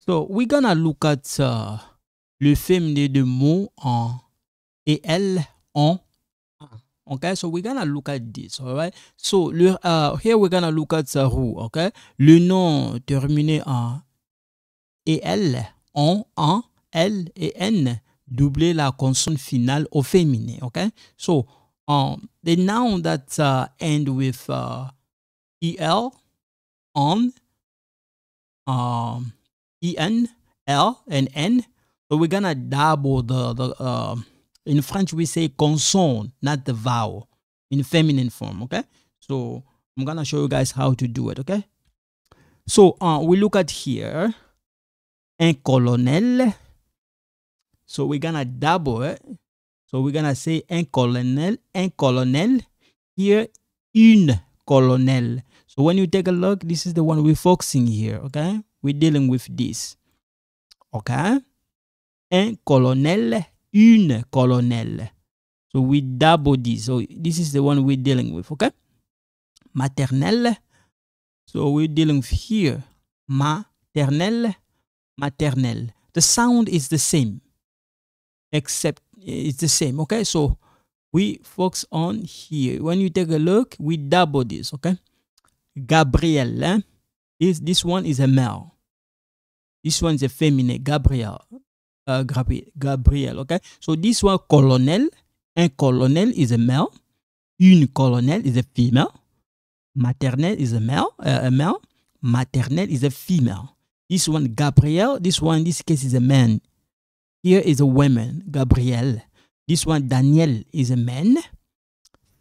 So we're gonna look at le feminine de mo en et elle en. Okay, so we're gonna look at this, all right? So here we're gonna look at the root, okay? Le nom terminé en et elle, on, en, elle et n, doubler la consonne finale au féminin, okay? So the noun that end with el, on, en, l, and n. So we're gonna double the in French, we say consonant, not the vowel, in feminine form, okay? So I'm going to show you guys how to do it, okay? So we look at here, un colonel. So we're going to double it. So we're going to say un colonel, un colonel. Here, une colonel. So when you take a look, this is the one we're focusing here, okay? We're dealing with this, okay? Un colonel. Une colonelle. So we double this. So this is the one we're dealing with, okay? Maternelle. So we're dealing with here. Maternelle. Maternelle. The sound is the same. Except it's the same, okay? So we focus on here. When you take a look, we double this, okay? Gabrielle. Eh? This one is a male. This one is a feminine. Gabrielle. Gabriel, okay? So this one, colonel, un colonel is a male, une colonel is a female, maternelle is a male, maternelle is a female. This one, Gabriel, this one in this case is a man. Here is a woman, Gabriel. This one, Daniel, is a man.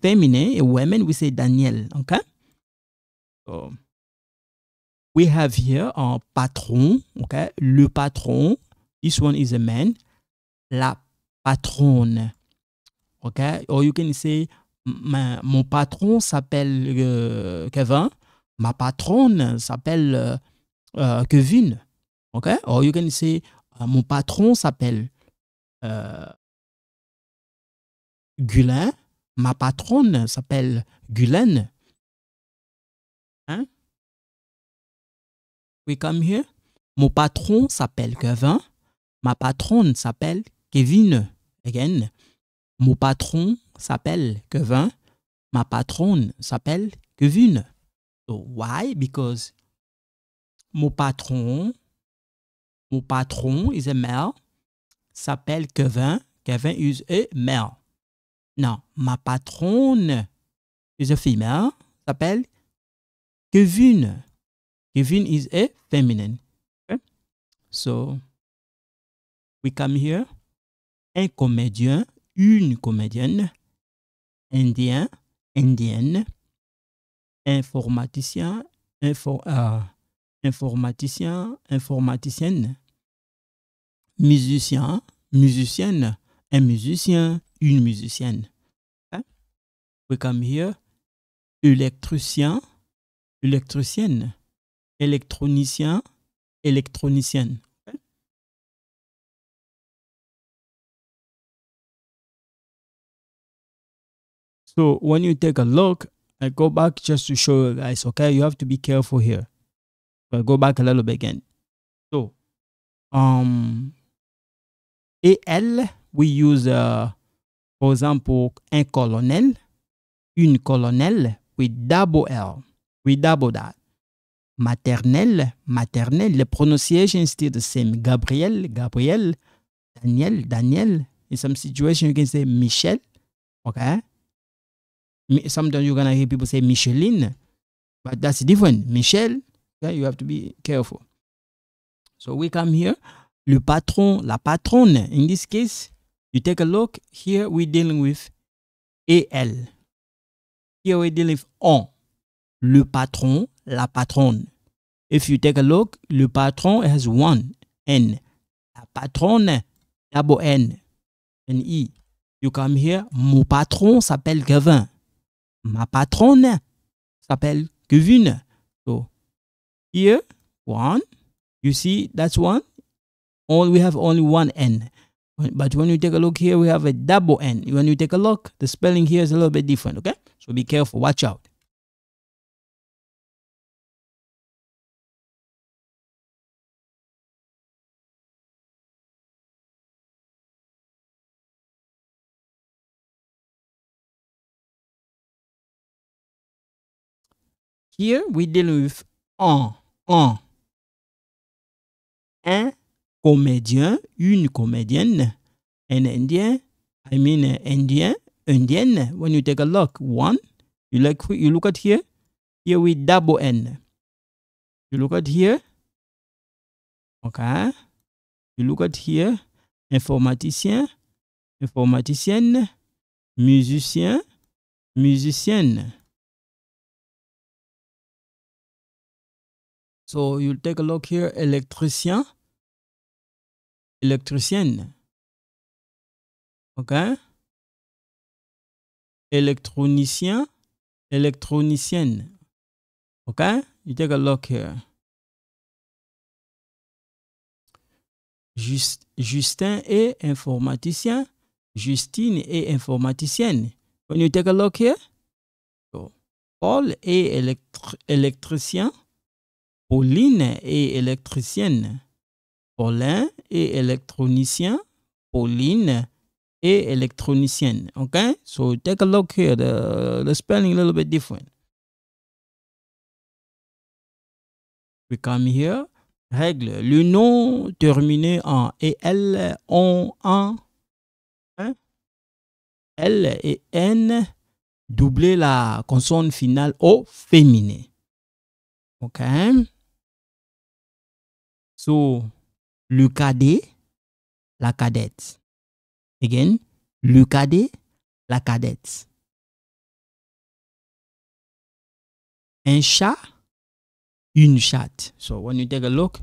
Feminine, a woman, we say Daniel, okay? So we have here a patron, okay? Le patron. This one is a man, la patronne, okay? Or you can say, mon patron s'appelle Kevin, ma patronne s'appelle Kevin, okay? Or you can say, mon patron s'appelle Gulen, ma patronne s'appelle Gulen. Hein? We come here, mon patron s'appelle Kevin. Ma patronne s'appelle Kevin. Again. Mon patron s'appelle Kevin. Ma patronne s'appelle Kevin. So why? Because mon patron is a male, s'appelle Kevin. Kevin is a male. Now, ma patronne is a female, s'appelle Kevin. Kevin is a feminine. Okay. So we come here, un comédien, une comédienne, indien, indienne, informaticien, informaticien, informaticienne, musicien, musicienne, un musicien, une musicienne. Okay. We come here, électricien, électricienne, électronicien, électronicienne. So when you take a look, I go back just to show you guys, okay? You have to be careful here. I'll go back a little bit again. So, el, we use, for example, un colonel, une colonelle, we double L. We double that. Maternelle, maternelle, the pronunciation is still the same. Gabriel, Gabriel, Daniel, Daniel. In some situation, you can say Michel, okay? Sometimes you're going to hear people say Micheline, but that's different. Michel, okay, you have to be careful. So we come here, le patron, la patronne. In this case, you take a look, here we're dealing with el. Here we're dealing with on, le patron, la patronne. If you take a look, le patron has one N, la patronne, double N, an E. You come here, mon patron s'appelle Kevin. Ma patronne s'appelle Kevin. So here, one. You see, that's one. We have only one N. But when you take a look here, we have a double N. When you take a look, the spelling here is a little bit different, okay? So be careful. Watch out. Here we deal with an. Un comédien, une comédienne, an Indian, I mean Indian, Indian. When you take a look, one, you look at here, here with double N. You look at here, okay. You look at here, informaticien, informaticienne, musicien, musicienne. So you'll take a look here, électricien, électricienne. Okay. Électronicien, électronicienne. Okay. You take a look here. Justin est informaticien. Justine est informaticienne. When you take a look here. So, Paul est électricien. Pauline est électricienne. Paulin est électronicien. Pauline est électronicienne. Okay? So take a look here. The spelling a little bit different. We come here. Règle. Le nom terminé en EL, ON, en. Hein? L et N. Doublez la consonne finale au féminin. OK? So, le cadet, la cadette. Again, le cadet, la cadette. Un chat, une chatte. So, when you take a look,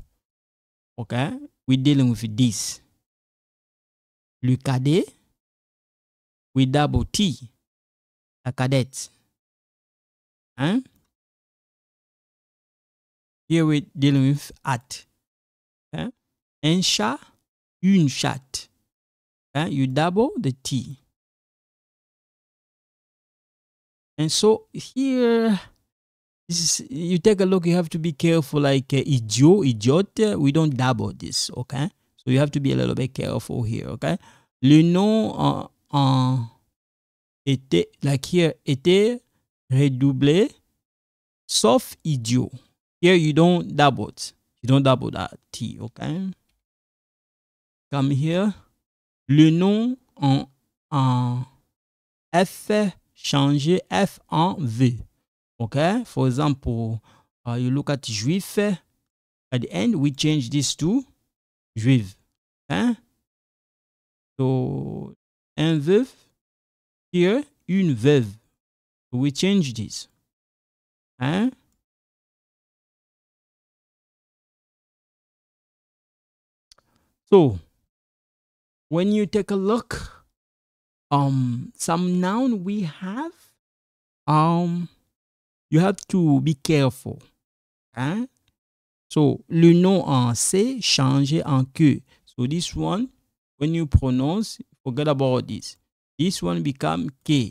okay, we're dealing with this. Le cadet, with double T, la cadette. Hein? Here we're dealing with at. Hein? Un chat, une chatte. Hein? You double the T. And so here, this is, you take a look, you have to be careful, like idiot, idiot. We don't double this, okay? So you have to be a little bit careful here, okay? Le nom en était, like here, était redoublé, sauf idiot. Here you don't double it. You don't double that T, okay? Come here. Le nom en F, changer F en V. Okay? For example, you look at juif. At the end, we change this to juive. Okay? So, un veuf. Here, une veuve. We change this. Okay? So, when you take a look, some noun we have, you have to be careful. Hein? So, le nom en C changé en que. So, this one, when you pronounce, forget about this. This one become que.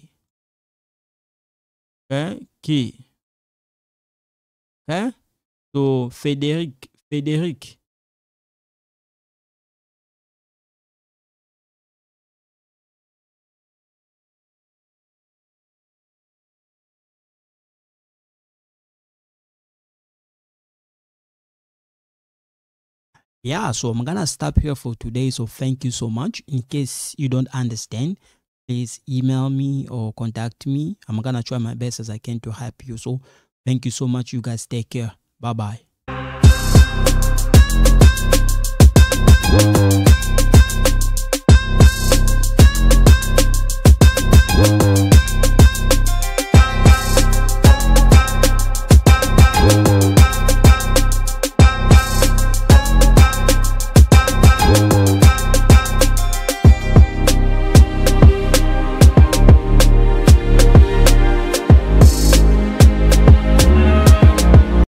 Okay? Que. Okay? So, Frédéric, Frédéric. Yeah, so I'm gonna stop here for today. So thank you so much. In case you don't understand, please email me or contact me. I'm gonna try my best as I can to help you. So thank you so much. You guys take care. Bye-bye.